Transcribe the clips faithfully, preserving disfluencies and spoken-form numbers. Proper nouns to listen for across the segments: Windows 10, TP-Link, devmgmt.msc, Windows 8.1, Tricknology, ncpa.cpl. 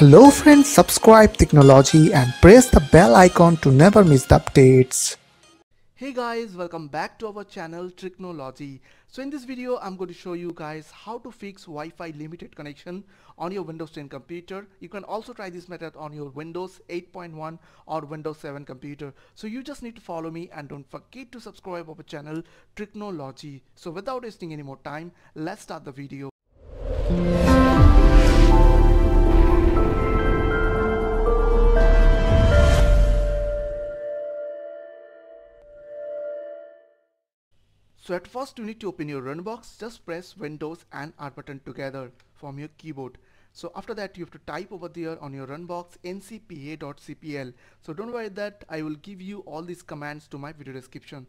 Hello friends, subscribe Tricknology and press the bell icon to never miss the updates. Hey guys, welcome back to our channel Tricknology. So in this video I'm going to show you guys how to fix Wi-Fi limited connection on your Windows ten computer. You can also try this method on your Windows eight point one or Windows seven computer. So you just need to follow me and don't forget to subscribe our channel Tricknology. So without wasting any more time, let's start the video. So at first you need to open your run box. Just press Windows and R button together from your keyboard. So after that you have to type over there on your run box N C P A dot C P L. So don't worry that I will give you all these commands to my video description.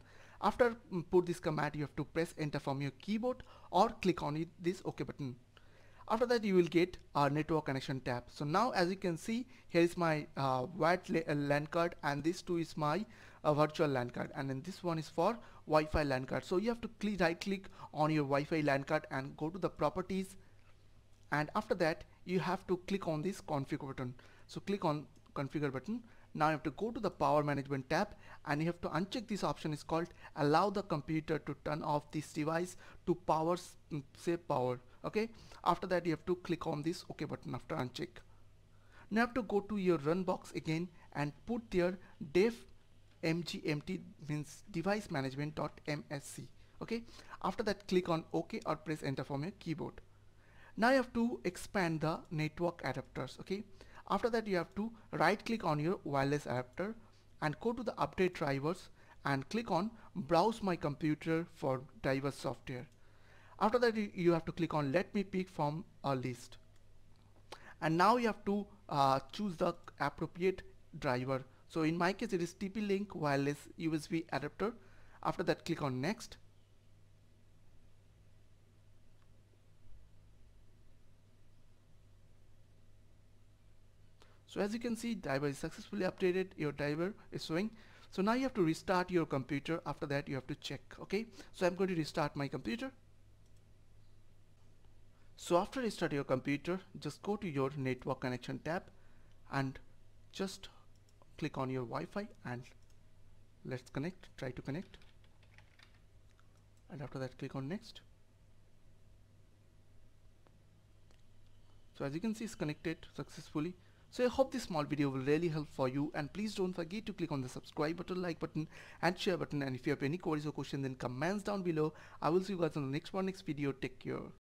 After put this command you have to press enter from your keyboard or click on it, this OK button. After that you will get our network connection tab. So now as you can see, here is my uh, wired LAN card and this too is my uh, virtual LAN card, and then this one is for Wi-Fi LAN card. So you have to click, right click on your Wi-Fi LAN card and go to the properties, and after that you have to click on this configure button. So click on configure button. Now you have to go to the power management tab and you have to uncheck this option is called allow the computer to turn off this device to power save power. Okay, after that you have to click on this OK button after uncheck. Now you have to go to your run box again and put there dev mgmt means device management dot M S C. Okay, after that click on OK or press enter from your keyboard. Now you have to expand the network adapters. Okay, after that you have to right click on your wireless adapter and go to the update drivers and click on browse my computer for driver software. After that you have to click on let me pick from a list, and now you have to uh, choose the appropriate driver. So in my case it is T P-Link wireless U S B adapter. After that click on next. So as you can see, driver is successfully updated, your driver is showing. So now you have to restart your computer. After that you have to check. Okay, so I'm going to restart my computer. So after restart your computer, just go to your network connection tab and just click on your Wi-Fi and let's connect, try to connect, and after that click on next. So as you can see, it's connected successfully. So I hope this small video will really help for you, and please don't forget to click on the subscribe button, like button and share button, and if you have any queries or questions then comments down below. I will see you guys on the next one next video. Take care.